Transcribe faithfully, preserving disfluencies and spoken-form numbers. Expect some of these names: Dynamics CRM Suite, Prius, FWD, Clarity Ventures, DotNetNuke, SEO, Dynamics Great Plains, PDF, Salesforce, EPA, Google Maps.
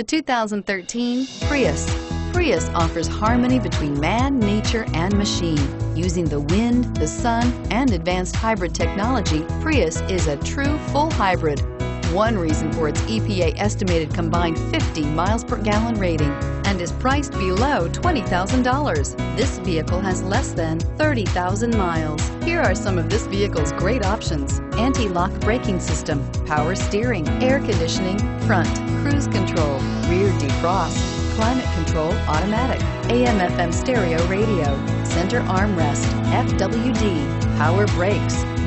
The two thousand thirteen Prius. Prius offers harmony between man, nature, and machine. Using the wind, the sun, and advanced hybrid technology, Prius is a true full hybrid. One reason for its E P A estimated combined fifty miles per gallon rating, and is priced below twenty thousand dollars. This vehicle has less than thirty thousand miles. Here are some of this vehicle's great options: anti-lock braking system, power steering, air conditioning, front, cruise control, rear defrost, climate control automatic, A M F M stereo radio, center armrest, F W D, power brakes.